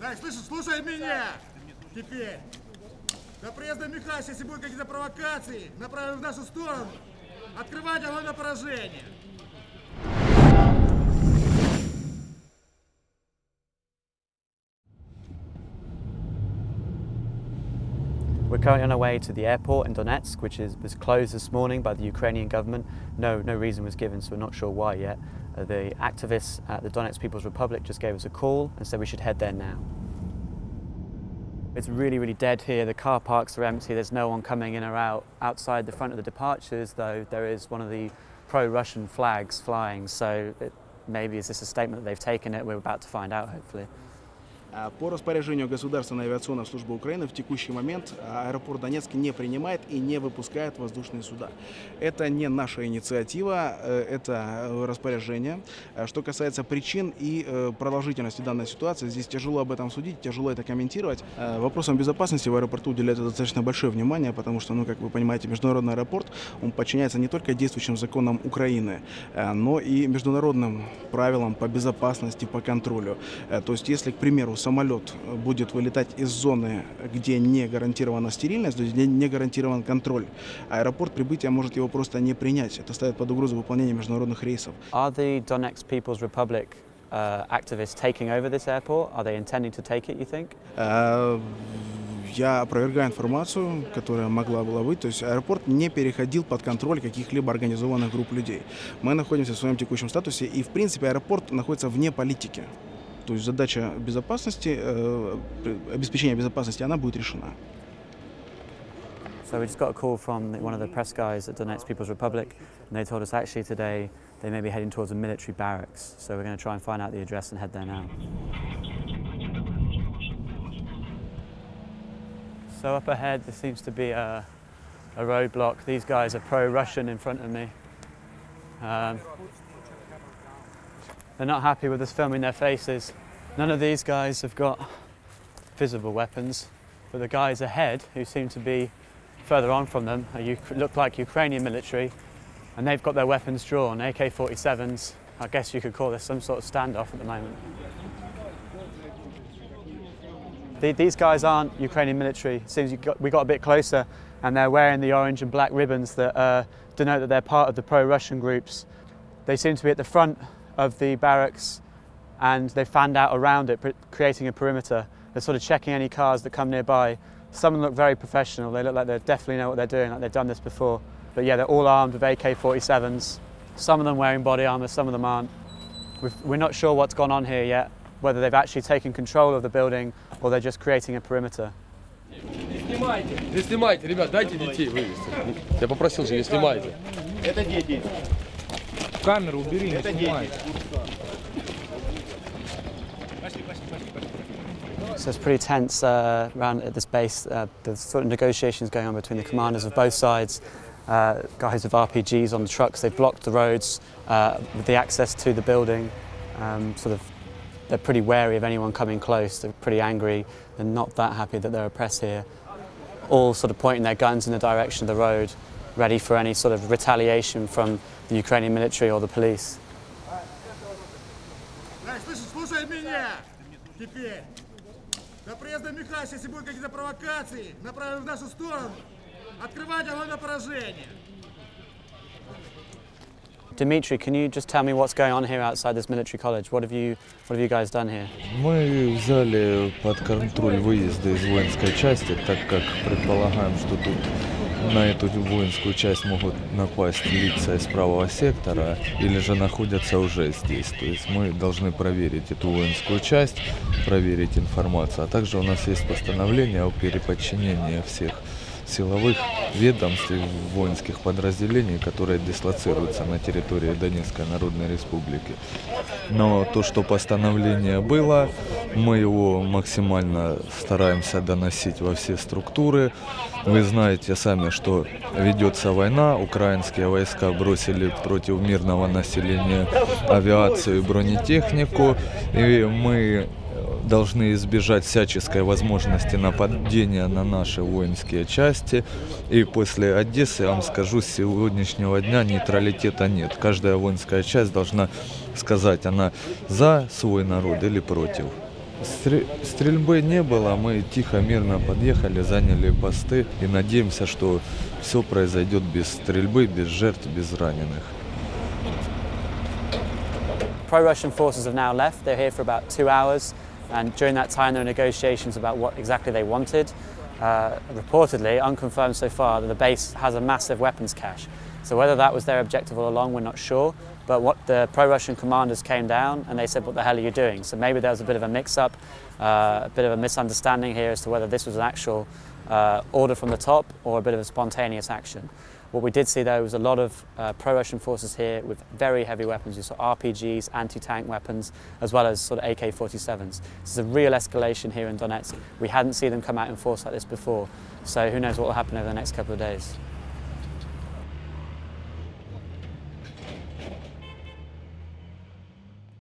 Да, слышишь, слушай меня! Теперь! До приезда Михайловича, если будут какие-то провокации, направим в нашу сторону, открывать огонь на поражение! We're currently on our way to the airport in Donetsk, which was closed this morning by the Ukrainian government. No reason was given, so we're not sure why yet. The activists at the Donetsk People's Republic just gave us a call and said we should head there now. It's really dead here. The car parks are empty. There's no one coming in or out. Outside the front of the departures, though, there is one of the pro-Russian flags flying. So maybe is this a statement that they've taken it? We're about to find out, hopefully. По распоряжению Государственной авиационной службы Украины в текущий момент аэропорт Донецк не принимает и не выпускает воздушные суда. Это не наша инициатива, это распоряжение. Что касается причин и продолжительности данной ситуации, здесь тяжело об этом судить, тяжело это комментировать. Вопросам безопасности в аэропорту уделяется достаточно большое внимание, потому что, как вы понимаете, международный аэропорт, он подчиняется не только действующим законам Украины, но и международным правилам по безопасности, по контролю. То есть, если, к примеру, самолет будет вылетать из зоны, где не гарантирована стерильность, то есть где не гарантирован контроль. Аэропорт прибытия может его просто не принять. Это ставит под угрозу выполнение международных рейсов. Are the Donetsk People's Republic activists taking over this airport? Are they intending to take it, you think? Я опровергаю информацию, которая могла была быть. То есть аэропорт не переходил под контроль каких-либо организованных групп людей. Мы находимся в своем текущем статусе, и в принципе аэропорт находится вне политики. То есть задача безопасности, обеспечения безопасности, она будет решена. So we just got a call from one of the press guys at Donetsk People's Republic, and they told us actually today they may be heading towards a military barracks. So we're going to try and find out the address and head there now. So up ahead there seems to be a roadblock. These guys are pro-Russian in front of me. They're not happy with us filming their faces. None of these guys have got visible weapons, but the guys ahead, who seem to be further on from them, look like Ukrainian military, and they've got their weapons drawn, AK-47s. I guess you could call this some sort of standoff at the moment. These guys aren't Ukrainian military. It seems we got a bit closer, and they're wearing the orange and black ribbons that denote that they're part of the pro-Russian groups. They seem to be at the front of the barracks, and they fanned out around it, creating a perimeter. They're sort of checking any cars that come nearby. Some of them look very professional. They look like they definitely know what they're doing, like they've done this before. But yeah, they're all armed with AK-47s. Some of them wearing body armor, some of them aren't. We're not sure what's gone on here yet, whether they've actually taken control of the building or they're just creating a perimeter. Не снимайте, ребят, дайте детей вывести. Я попросил же, не снимайте. Это дети. Камеру убери, не снимай. So it's pretty tense around at this base. There's sort of negotiations going on between the commanders of both sides. Guys with RPGs on the trucks, they've blocked the roads with the access to the building. They're pretty wary of anyone coming close. They're pretty angry and not that happy that they're oppressed here. All sort of pointing their guns in the direction of the road, ready for any sort of retaliation from the Ukrainian military or the police. Dmitry, can you just tell me what's going on here outside this military college? What have you guys done here? Мы взяли под контроль выезды из воинской части, так как предполагаем, что тут на эту воинскую часть могут напасть лица из правого сектора или же находятся уже здесь. То есть мы должны проверить эту воинскую часть, проверить информацию. А также у нас есть постановление о переподчинении всех силовых ведомств и воинских подразделений, которые дислоцируются на территории Донецкой Народной Республики. Но то, что постановление было, мы его максимально стараемся доносить во все структуры. Вы знаете сами, что ведется война, украинские войска бросили против мирного населения авиацию и бронетехнику, и мы должны избежать всяческой возможности нападения на наши воинские части. И после Одессы, я вам скажу, с сегодняшнего дня нейтралитета нет. Каждая воинская часть должна сказать, она за свой народ или против. Стрельбы не было, мы тихо, мирно подъехали, заняли посты и надеемся, что все произойдет без стрельбы, без жертв, без раненых. Pro-Russian forces have now left. They're here for about 2 hours, and during that time there were negotiations about what exactly they wanted. Reportedly, unconfirmed so far, that the base has a massive weapons cache. So whether that was their objective all along, we're not sure. But what the pro-Russian commanders came down and they said, what the hell are you doing? So maybe there was a bit of a mix-up, a bit of a misunderstanding here as to whether this was an actual order from the top or a bit of a spontaneous action. What we did see, though, was a lot of pro-Russian forces here with very heavy weapons. You saw RPGs, anti-tank weapons, as well as sort of AK-47s. This is a real escalation here in Donetsk. We hadn't seen them come out in force like this before, so who knows what will happen over the next couple of days.